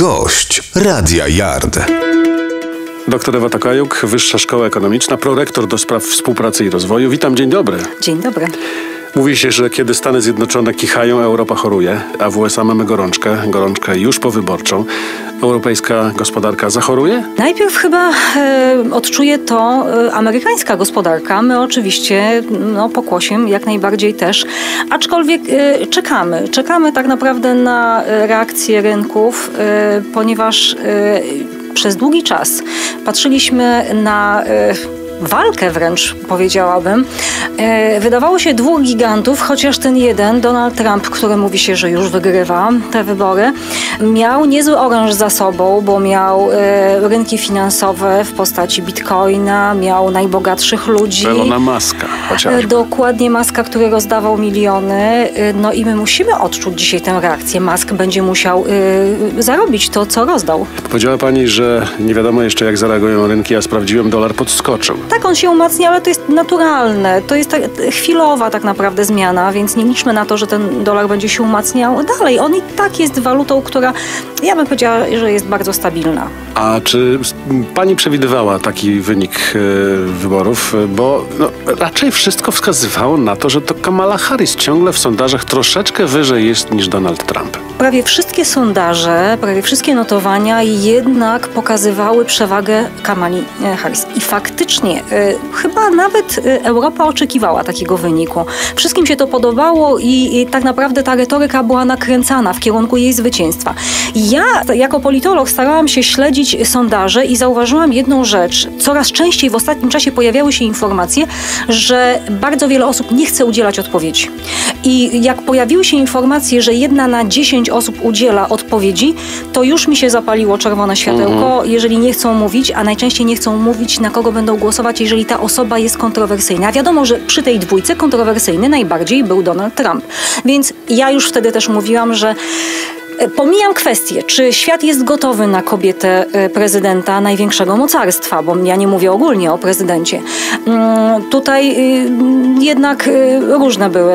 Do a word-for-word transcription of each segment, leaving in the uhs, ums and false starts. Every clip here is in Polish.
Gość Radia Jard. Doktor Ewa Tokajuk, Wyższa Szkoła Ekonomiczna, prorektor do spraw współpracy i rozwoju. Witam, dzień dobry. Dzień dobry. Mówi się, że kiedy Stany Zjednoczone kichają, Europa choruje, a w U S A mamy gorączkę, gorączkę już powyborczą. Europejska gospodarka zachoruje? Najpierw chyba e, odczuje to e, amerykańska gospodarka. My oczywiście no, pokłosiem jak najbardziej też, aczkolwiek e, czekamy. Czekamy tak naprawdę na reakcję rynków, e, ponieważ e, przez długi czas patrzyliśmy na... E, walkę wręcz, powiedziałabym. E, wydawało się dwóch gigantów, chociaż ten jeden, Donald Trump, który mówi się, że już wygrywa te wybory, miał niezły oręż za sobą, bo miał e, rynki finansowe w postaci bitcoina, miał najbogatszych ludzi. Elona Muska chociażby. E, dokładnie, Muska, który rozdawał miliony. E, no i my musimy odczuć dzisiaj tę reakcję. Musk będzie musiał e, zarobić to, co rozdał. Powiedziała pani, że nie wiadomo jeszcze, jak zareagują rynki, a sprawdziłem, dolar podskoczył. Tak, on się umacnia, ale to jest naturalne. To jest tak, chwilowa tak naprawdę zmiana, więc nie liczmy na to, że ten dolar będzie się umacniał dalej. On i tak jest walutą, która, ja bym powiedziała, że jest bardzo stabilna. A czy pani przewidywała taki wynik yy, wyborów? Bo no, raczej wszystko wskazywało na to, że to Kamala Harris ciągle w sondażach troszeczkę wyżej jest niż Donald Trump. Prawie wszystkie sondaże, prawie wszystkie notowania jednak pokazywały przewagę Kamali Harris. I faktycznie chyba nawet Europa oczekiwała takiego wyniku. Wszystkim się to podobało i, i tak naprawdę ta retoryka była nakręcana w kierunku jej zwycięstwa. Ja jako politolog starałam się śledzić sondaże i zauważyłam jedną rzecz. Coraz częściej w ostatnim czasie pojawiały się informacje, że bardzo wiele osób nie chce udzielać odpowiedzi. I jak pojawiły się informacje, że jedna na dziesięć osób udziela odpowiedzi, to już mi się zapaliło czerwone światełko, mhm. jeżeli nie chcą mówić, a najczęściej nie chcą mówić, na kogo będą głosować, jeżeli ta osoba jest kontrowersyjna. Wiadomo, że przy tej dwójce kontrowersyjny najbardziej był Donald Trump. Więc ja już wtedy też mówiłam, że pomijam kwestię, czy świat jest gotowy na kobietę prezydenta największego mocarstwa, bo ja nie mówię ogólnie o prezydencie. Tutaj jednak różne były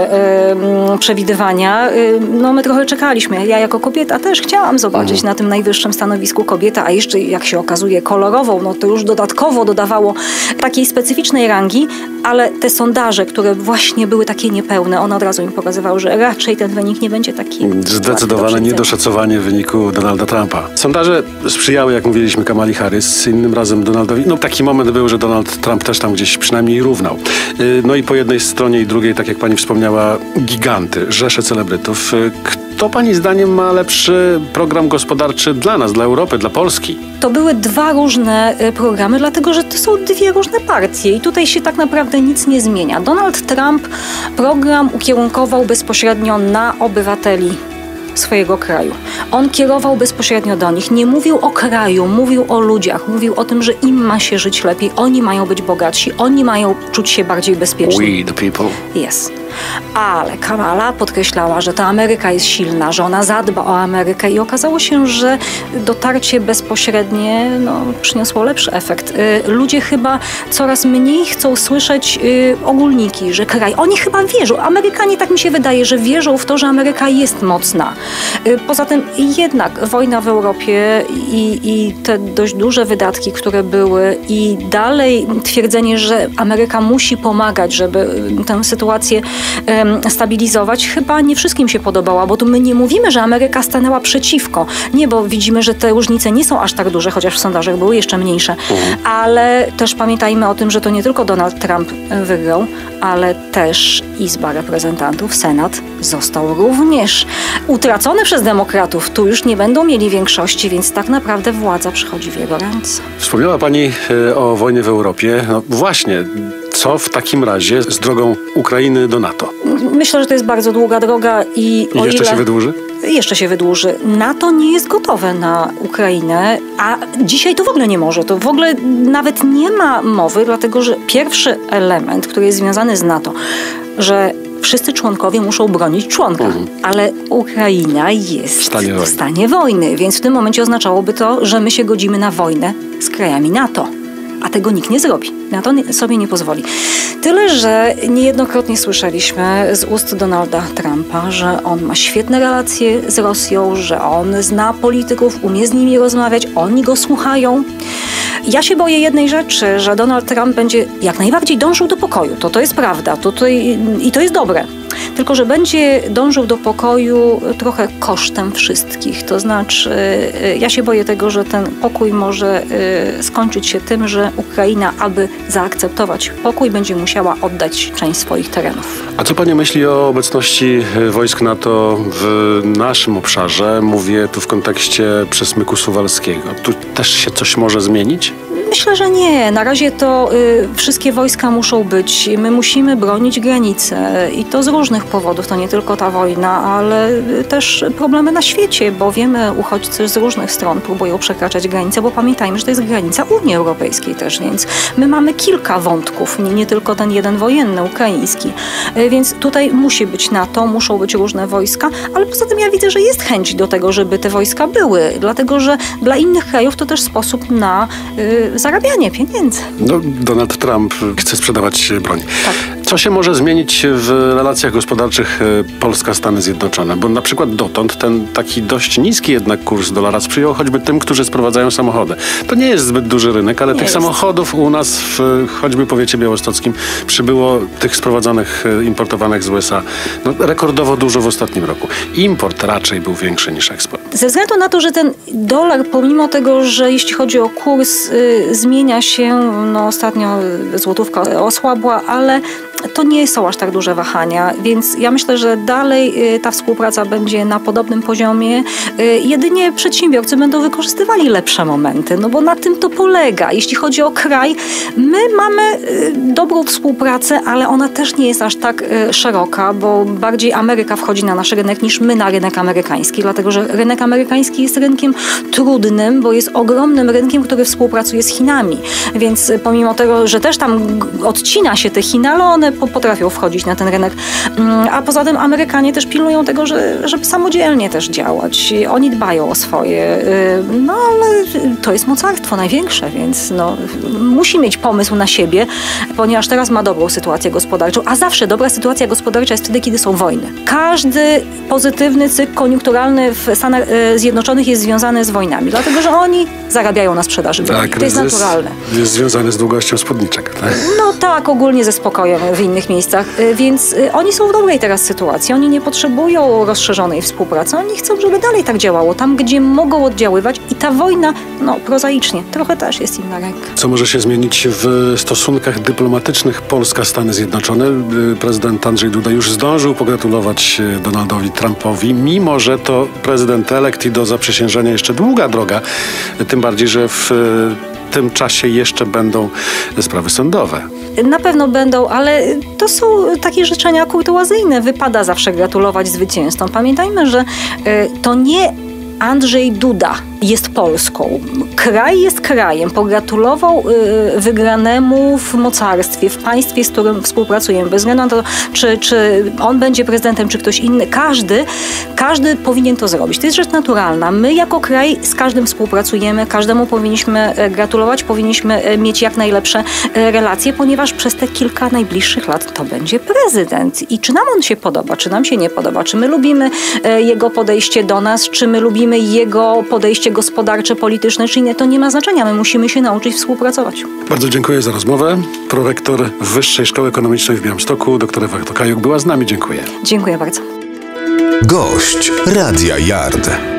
przewidywania. No my trochę czekaliśmy. Ja jako kobieta też chciałam zobaczyć mhm. na tym najwyższym stanowisku kobietę, a jeszcze jak się okazuje kolorową, no to już dodatkowo dodawało takiej specyficznej rangi, ale te sondaże, które właśnie były takie niepełne, one od razu im pokazywały, że raczej ten wynik nie będzie taki... Zdecydowanie nie doszedł. Szacowanie wyniku Donalda Trumpa. Sondaże sprzyjały, jak mówiliśmy, Kamali Harris, innym razem Donaldowi. No taki moment był, że Donald Trump też tam gdzieś przynajmniej równał. No i po jednej stronie i drugiej, tak jak pani wspomniała, giganty, rzesze celebrytów. Kto pani zdaniem ma lepszy program gospodarczy dla nas, dla Europy, dla Polski? To były dwa różne programy, dlatego że to są dwie różne partie i tutaj się tak naprawdę nic nie zmienia. Donald Trump program ukierunkował bezpośrednio na obywateli swojego kraju. On kierował bezpośrednio do nich. Nie mówił o kraju, mówił o ludziach. Mówił o tym, że im ma się żyć lepiej. Oni mają być bogatsi. Oni mają czuć się bardziej bezpieczni. We the people. Yes. Ale Kamala podkreślała, że ta Ameryka jest silna, że ona zadba o Amerykę i okazało się, że dotarcie bezpośrednie no, przyniosło lepszy efekt. Ludzie chyba coraz mniej chcą słyszeć ogólniki, że kraj... Oni chyba wierzą, Amerykanie, tak mi się wydaje, że wierzą w to, że Ameryka jest mocna. Poza tym jednak wojna w Europie i, i te dość duże wydatki, które były i dalej twierdzenie, że Ameryka musi pomagać, żeby tę sytuację stabilizować, chyba nie wszystkim się podobała, bo tu my nie mówimy, że Ameryka stanęła przeciwko. Nie, bo widzimy, że te różnice nie są aż tak duże, chociaż w sondażach były jeszcze mniejsze. Mhm. Ale też pamiętajmy o tym, że to nie tylko Donald Trump wygrał, ale też Izba Reprezentantów, Senat został również utracony przez demokratów. Tu już nie będą mieli większości, więc tak naprawdę władza przychodzi w jego ręce. Wspomniała pani o wojnie w Europie. No właśnie, co w takim razie z drogą Ukrainy do NATO? Myślę, że to jest bardzo długa droga i... I jeszcze ile... się wydłuży? Jeszcze się wydłuży. NATO nie jest gotowe na Ukrainę, a dzisiaj to w ogóle nie może. To w ogóle nawet nie ma mowy, dlatego że pierwszy element, który jest związany z NATO, że wszyscy członkowie muszą bronić członka, mhm. ale Ukraina jest w stanie, w stanie wojny, więc w tym momencie oznaczałoby to, że my się godzimy na wojnę z krajami NATO. a tego nikt nie zrobi. Na to sobie nie pozwoli. Tyle, że niejednokrotnie słyszeliśmy z ust Donalda Trumpa, że on ma świetne relacje z Rosją, że on zna polityków, umie z nimi rozmawiać, oni go słuchają. Ja się boję jednej rzeczy, że Donald Trump będzie jak najbardziej dążył do pokoju. To to jest prawda. Tutaj, i to jest dobre. Tylko że będzie dążył do pokoju trochę kosztem wszystkich. To znaczy, ja się boję tego, że ten pokój może skończyć się tym, że Ukraina, aby zaakceptować pokój, będzie musiała oddać część swoich terenów. A co Pani myśli o obecności wojsk NATO w naszym obszarze? Mówię tu w kontekście przesmyku suwalskiego. Tu też się coś może zmienić? Myślę, że nie. Na razie to y, wszystkie wojska muszą być. My musimy bronić granicy i to z różnych powodów. To nie tylko ta wojna, ale też problemy na świecie, bo wiemy, uchodźcy z różnych stron próbują przekraczać granicę, bo pamiętajmy, że to jest granica Unii Europejskiej też, więc my mamy kilka wątków, nie, nie tylko ten jeden wojenny, ukraiński. Y, więc tutaj musi być NATO, muszą być różne wojska, ale poza tym ja widzę, że jest chęć do tego, żeby te wojska były, dlatego że dla innych krajów to też sposób na y, zarabianie pieniędzy. No, Donald Trump chce sprzedawać broń. Tak. Co się może zmienić w relacjach gospodarczych Polska-Stany Zjednoczone? Bo na przykład dotąd ten taki dość niski jednak kurs dolara sprzyjał choćby tym, którzy sprowadzają samochody. To nie jest zbyt duży rynek, ale nie tych jest. Samochodów u nas w choćby powiecie białostockim przybyło tych sprowadzanych, importowanych z U S A no, rekordowo dużo w ostatnim roku. Import raczej był większy niż eksport. Ze względu na to, że ten dolar, pomimo tego, że jeśli chodzi o kurs yy, zmienia się, no ostatnio złotówka osłabła, ale to nie są aż tak duże wahania, więc ja myślę, że dalej ta współpraca będzie na podobnym poziomie. Jedynie przedsiębiorcy będą wykorzystywali lepsze momenty, no bo na tym to polega. Jeśli chodzi o kraj, my mamy dobrą współpracę, ale ona też nie jest aż tak szeroka, bo bardziej Ameryka wchodzi na nasz rynek niż my na rynek amerykański, dlatego że rynek amerykański jest rynkiem trudnym, bo jest ogromnym rynkiem, który współpracuje z Chinami, więc pomimo tego, że też tam odcina się te Chiny, ale one potrafią wchodzić na ten rynek. A poza tym Amerykanie też pilnują tego, że, żeby samodzielnie też działać. Oni dbają o swoje. No ale to jest mocarstwo największe, więc no, musi mieć pomysł na siebie, ponieważ teraz ma dobrą sytuację gospodarczą, a zawsze dobra sytuacja gospodarcza jest wtedy, kiedy są wojny. Każdy pozytywny cykl koniunkturalny w Stanach Zjednoczonych jest związany z wojnami, dlatego że oni zarabiają na sprzedaży broni. Tak, to jest naturalne. Jest związany z długością spódniczek. Tak? No tak, ogólnie ze spokojem w innych miejscach, więc oni są w dobrej teraz sytuacji, oni nie potrzebują rozszerzonej współpracy, oni chcą, żeby dalej tak działało, tam gdzie mogą oddziaływać i ta wojna, no prozaicznie, trochę też jest inna ręka. Co może się zmienić w stosunkach dyplomatycznych Polska-Stany Zjednoczone? Prezydent Andrzej Duda już zdążył pogratulować Donaldowi Trumpowi, mimo że to prezydent elekt i do zaprzysiężenia jeszcze długa droga, tym bardziej, że w W tym czasie jeszcze będą sprawy sądowe. Na pewno będą, ale to są takie życzenia kurtuazyjne. Wypada zawsze gratulować zwycięzcom. Pamiętajmy, że to nie Andrzej Duda jest Polską. Kraj jest krajem. Pogratulował y, wygranemu w mocarstwie, w państwie, z którym współpracujemy. Bez względu na to, czy, czy on będzie prezydentem, czy ktoś inny. Każdy, każdy powinien to zrobić. To jest rzecz naturalna. My jako kraj z każdym współpracujemy. Każdemu powinniśmy gratulować, powinniśmy mieć jak najlepsze relacje, ponieważ przez te kilka najbliższych lat to będzie prezydent. I czy nam on się podoba, czy nam się nie podoba, czy my lubimy jego podejście do nas, czy my lubimy jego podejście gospodarcze, polityczne czy inne, to nie ma znaczenia. My musimy się nauczyć współpracować. Bardzo dziękuję za rozmowę. Prorektor Wyższej Szkoły Ekonomicznej w Białymstoku, doktor Ewa Tokajuk była z nami. Dziękuję. Dziękuję bardzo. Gość Radia Jard.